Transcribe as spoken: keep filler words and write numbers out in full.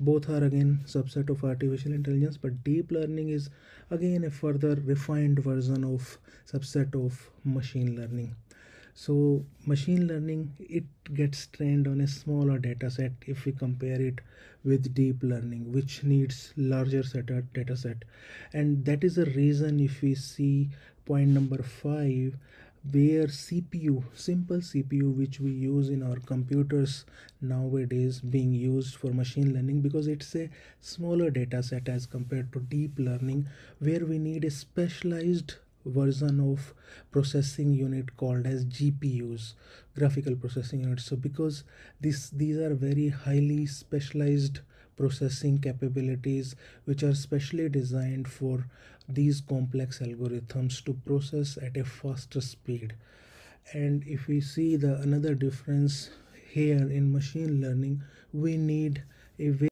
Both are again subset of artificial intelligence, but deep learning is again a further refined version of subset of machine learning. So machine learning, it gets trained on a smaller data set if we compare it with deep learning, which needs larger set of data set. And that is the reason if we see point number five, where C P U, simple C P U which we use in our computers nowadays being used for machine learning, because it's a smaller data set as compared to deep learning, where we need a specialized version of processing unit called as G P Us, graphical processing units. So because this these are very highly specialized processing capabilities which are specially designed for these complex algorithms to process at a faster speed. And if we see the another difference here in machine learning, we need a